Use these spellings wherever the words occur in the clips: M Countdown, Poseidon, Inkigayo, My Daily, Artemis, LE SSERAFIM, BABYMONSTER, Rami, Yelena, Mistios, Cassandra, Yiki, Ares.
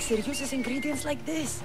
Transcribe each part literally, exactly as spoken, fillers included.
elixir uses ingredients like this.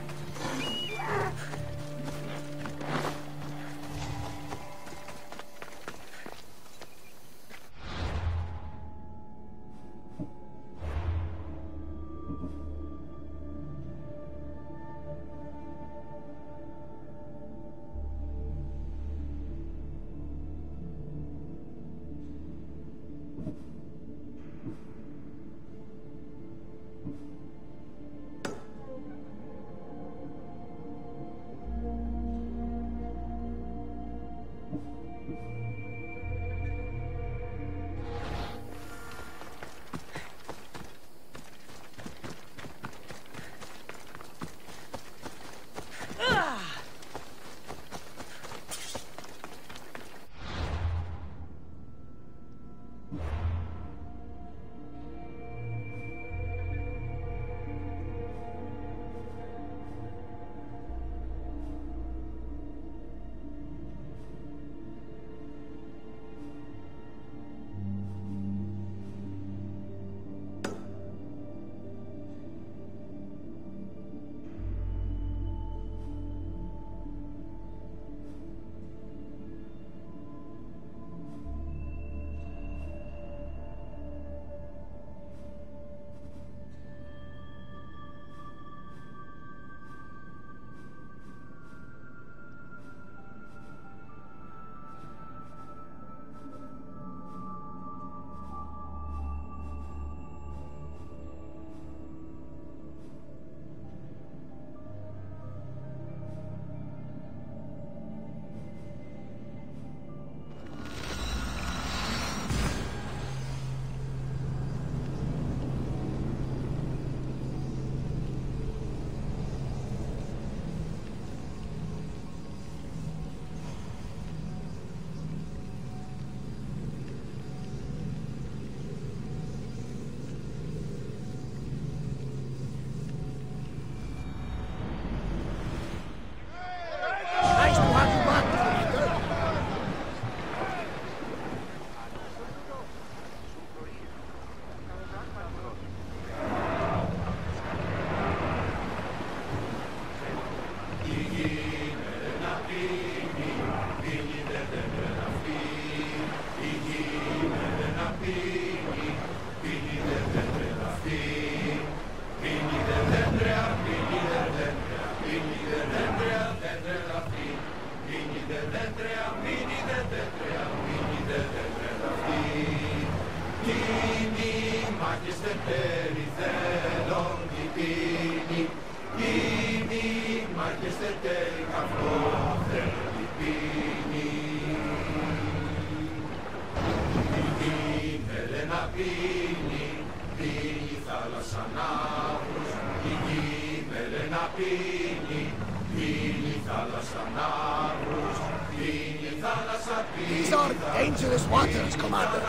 These are dangerous waters, Commander.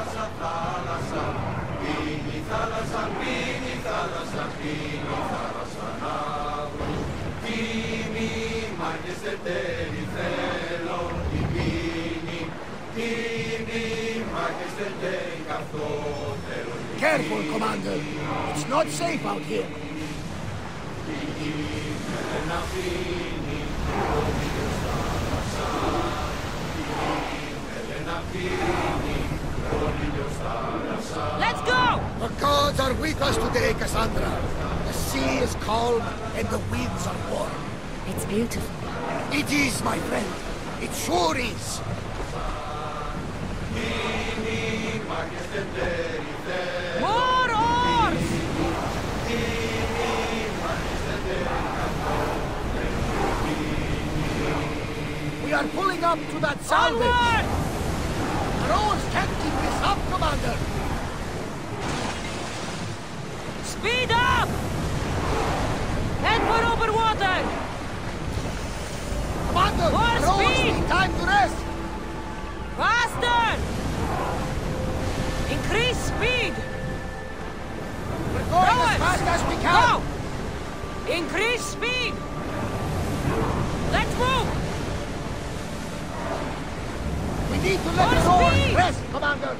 Careful, Commander. It's not safe out here. Let's go! The gods are with us today, Cassandra. The sea is calm and the winds are warm. It's beautiful. It is, my friend. It sure is. More oars! We are pulling up to that salvage! Rose can't keep this up, Commander! Speed up! Head for open water! Commander! More Rose, need time to rest! Faster! Increase speed! We're going Rowers. as fast as we can! Go! Increase speed! Let's move! We need to let the oars rest, Commander!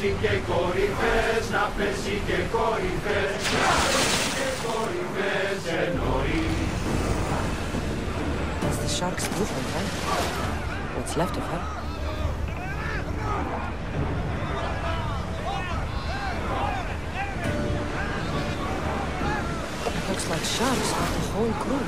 πέσει και κορυφές, να πέσει και κορυφές, να πέσει και κορυφές εννοεί. That's the shark's movement, right? What's left of her? It looks like sharks are the whole crew.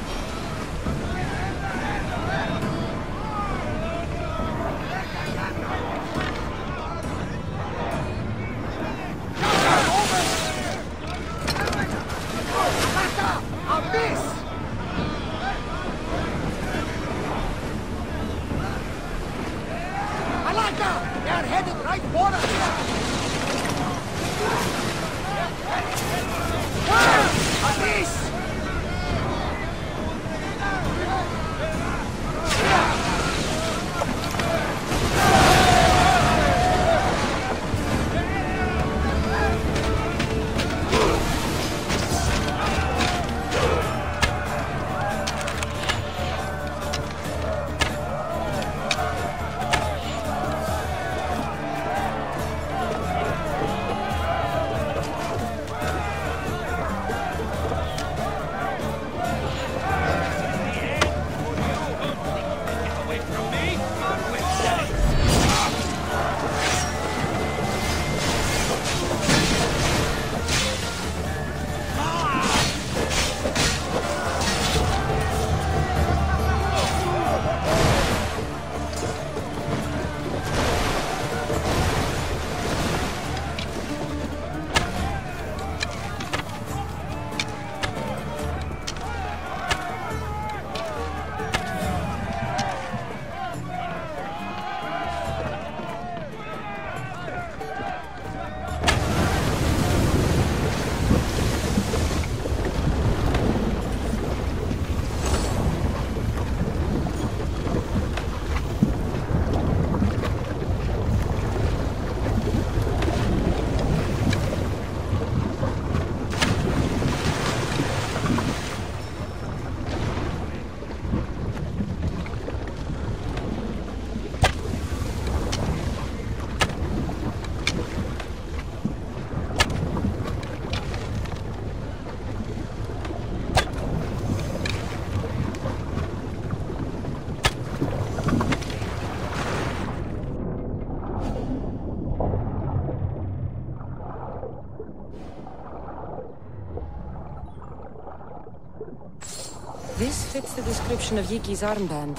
This fits the description of Yiki's armband.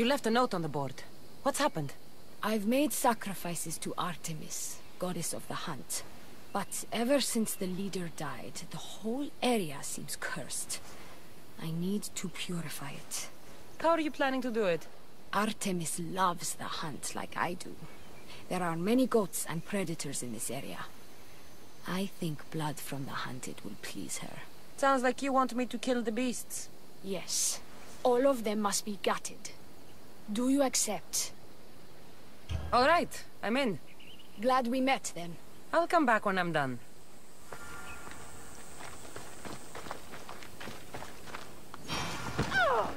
You left a note on the board. What's happened? I've made sacrifices to Artemis, goddess of the hunt. But ever since the leader died, the whole area seems cursed. I need to purify it. How are you planning to do it? Artemis loves the hunt like I do. There are many goats and predators in this area. I think blood from the hunted will please her. Sounds like you want me to kill the beasts. Yes. All of them must be gutted. Do you accept? All right, I'm in. Glad we met, then. I'll come back when I'm done. Oh!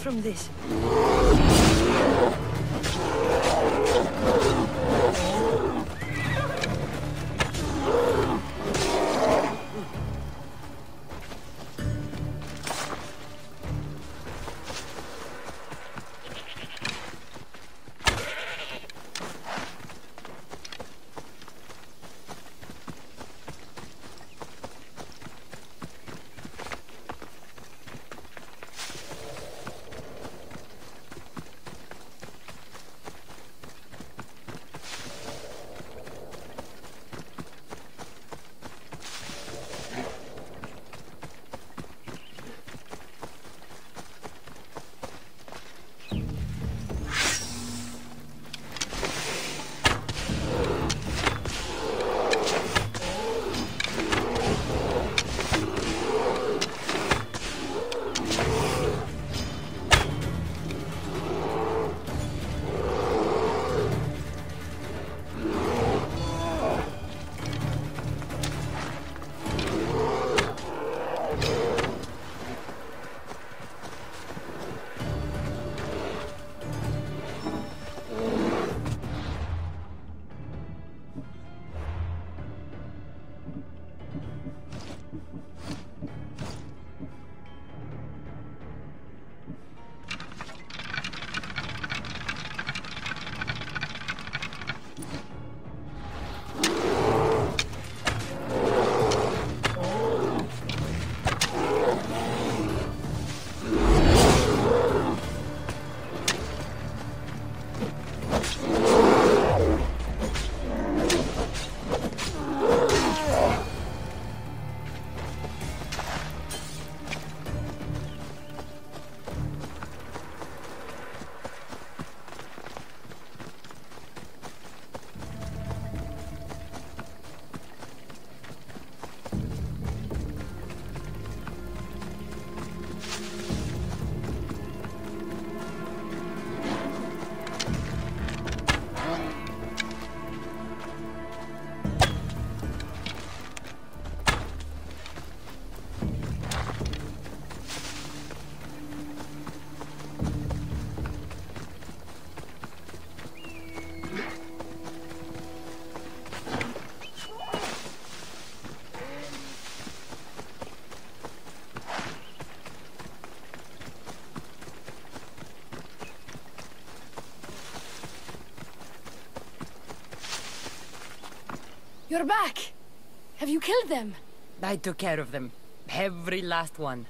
From this. You're back! Have you killed them? I took care of them. Every last one.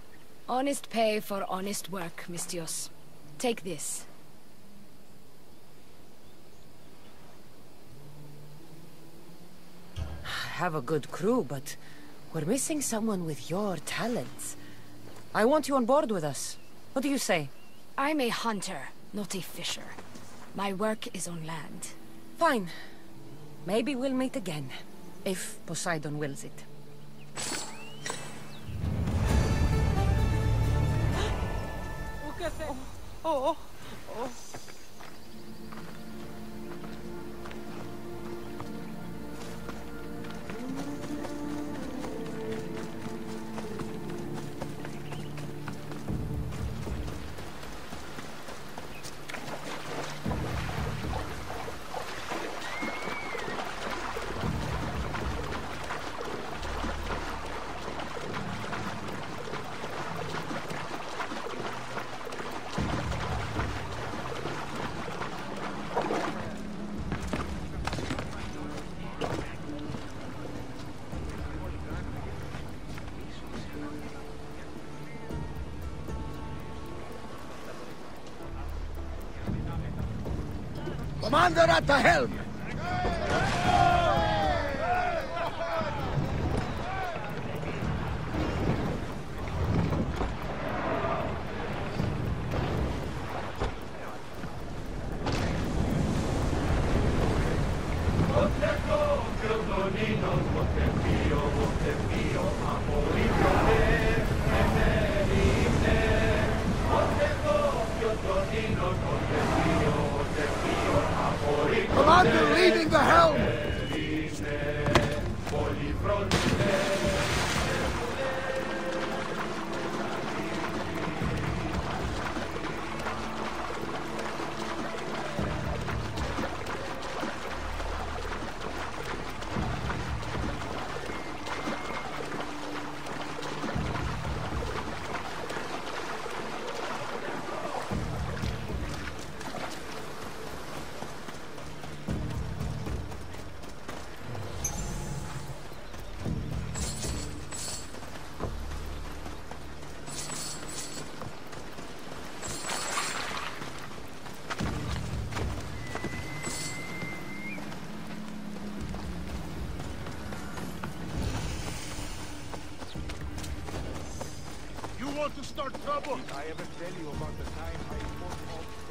Honest pay for honest work, Mistios. Take this. I have a good crew, but we're missing someone with your talents. I want you on board with us. What do you say? I'm a hunter, not a fisher. My work is on land. Fine. Maybe we'll meet again. If Poseidon wills it. Oh, oh, oh. Commander at the helm! Commander leaving the helm! Start trouble. Did I ever tell you about the time I fought off ah!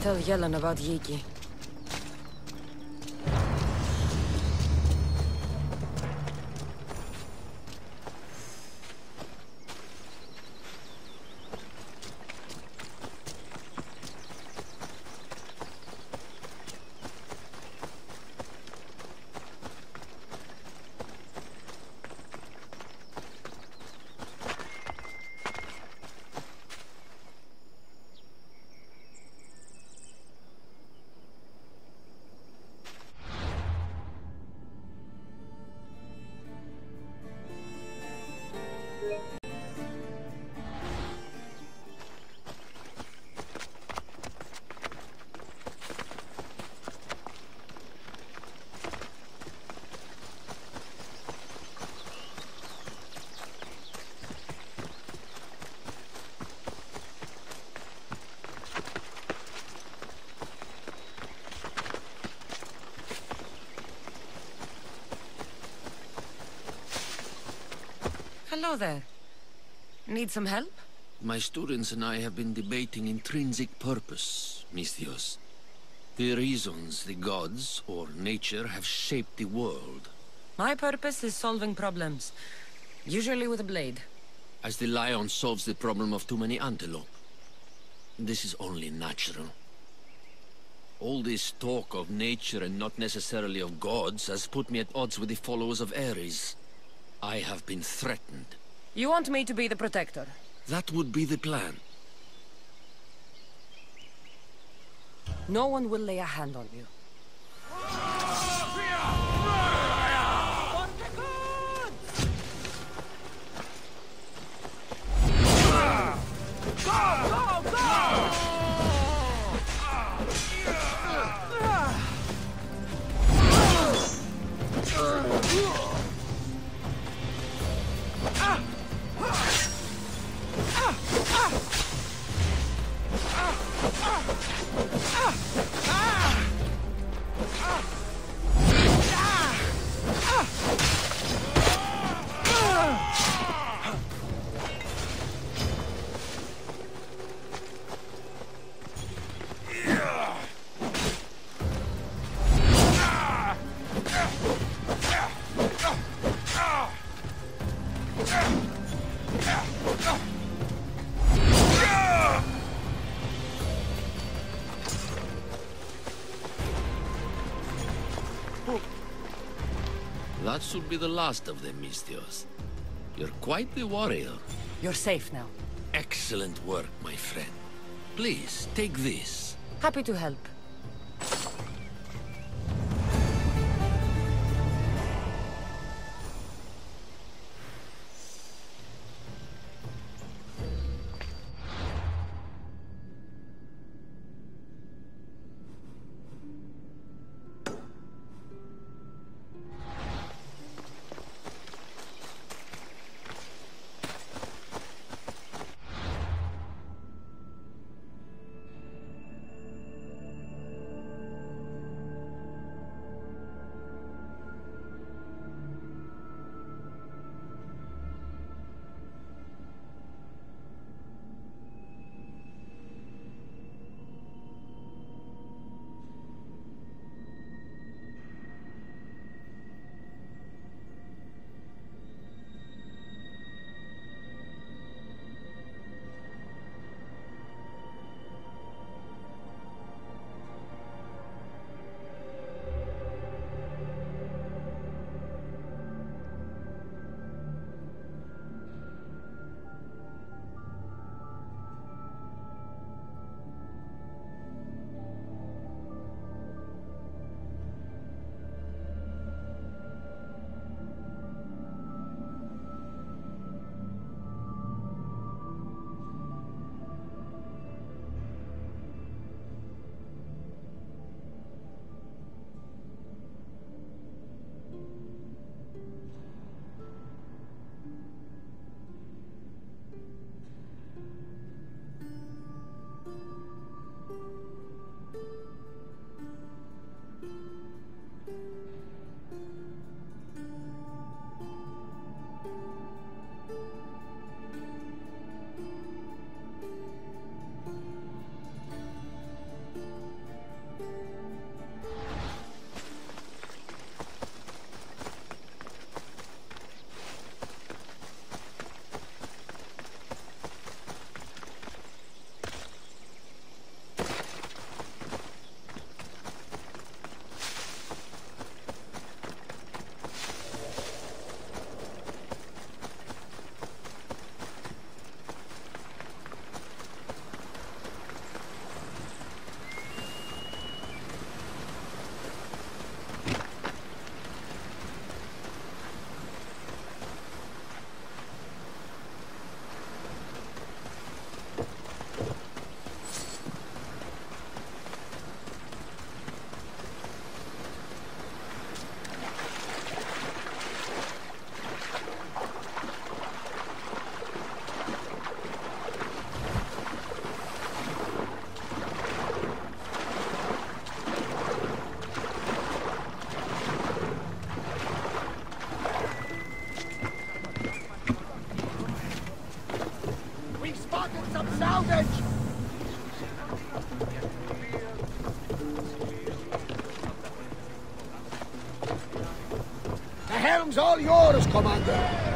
Tell Yelena about Yiki. Hello there. Need some help? My students and I have been debating intrinsic purpose, Mistios. The reasons the gods, or nature, have shaped the world. My purpose is solving problems, usually with a blade. As the lion solves the problem of too many antelope. This is only natural. All this talk of nature and not necessarily of gods has put me at odds with the followers of Ares. I have been threatened. You want me to be the protector? That would be the plan. No one will lay a hand on you. That should be the last of them, Mistios. You're quite the warrior. You're safe now. Excellent work, my friend. Please, take this. Happy to help. spotted some salvage! The helm's all yours, Commander!